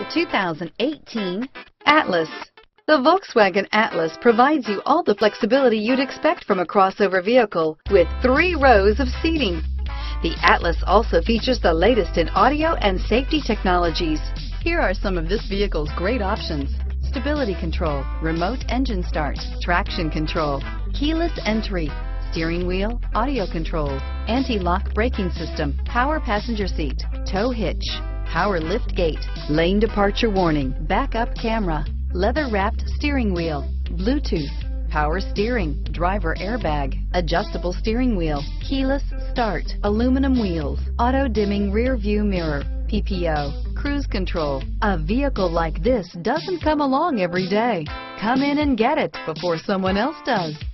The 2018 Atlas. The Volkswagen Atlas provides you all the flexibility you'd expect from a crossover vehicle with 3 rows of seating. The Atlas also features the latest in audio and safety technologies. Here are some of this vehicle's great options: stability control, remote engine start, traction control, keyless entry, steering wheel audio controls, anti-lock braking system, power passenger seat, tow hitch, power lift gate, lane departure warning, backup camera, leather-wrapped steering wheel, Bluetooth, power steering, driver airbag, adjustable steering wheel, keyless start, aluminum wheels, auto-dimming rear-view mirror, PPO, cruise control. A vehicle like this doesn't come along every day. Come in and get it before someone else does.